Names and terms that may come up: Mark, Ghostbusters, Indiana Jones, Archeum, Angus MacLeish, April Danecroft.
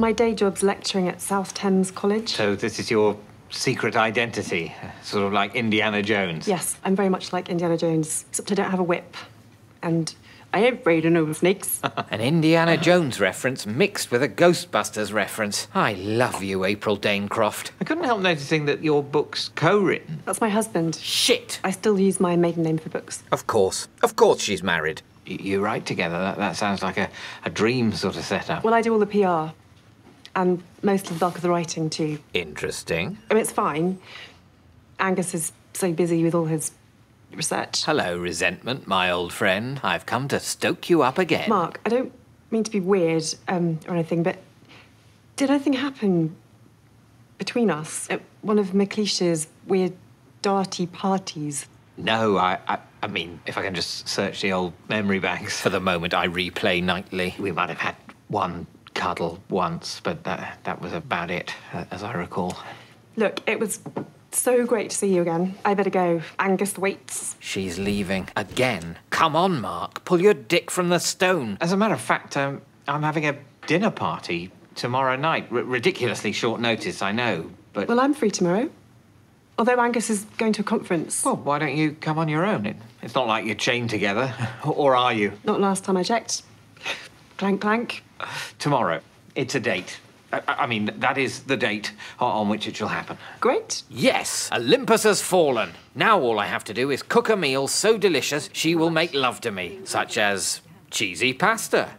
My day job's lecturing at South Thames College. So this is your secret identity, sort of like Indiana Jones? Yes, I'm very much like Indiana Jones, except I don't have a whip. And I ain't braiding over snakes. An Indiana Jones reference mixed with a Ghostbusters reference. I love you, April Danecroft. I couldn't help noticing that your book's co-written. That's my husband. Shit! I still use my maiden name for books. Of course. Of course she's married. You write together. That sounds like a dream sort of setup. Well, I do all the PR. And most of the bulk of the writing, too. Interesting. I mean, it's fine. Angus is so busy with all his research. Hello, resentment, my old friend. I've come to stoke you up again. Mark, I don't mean to be weird or anything, but did anything happen between us at one of MacLeish's weird, darty parties? No, I mean, if I can just search the old memory banks. For the moment, I replay nightly. We might have had one cuddle once, but that was about it, as I recall. Look, it was so great to see you again. I better go. Angus waits. She's leaving. Again? Come on, Mark. Pull your dick from the stone. As a matter of fact, I'm having a dinner party tomorrow night. Ridiculously short notice, I know, but... Well, I'm free tomorrow. Although Angus is going to a conference. Well, why don't you come on your own? It's not like you're chained together. Or are you? Not last time I checked. Clank, clank. Tomorrow. It's a date. I mean, that is the date on which it shall happen. Great. Yes, Olympus has fallen. Now all I have to do is cook a meal so delicious she will make love to me, such as cheesy pasta.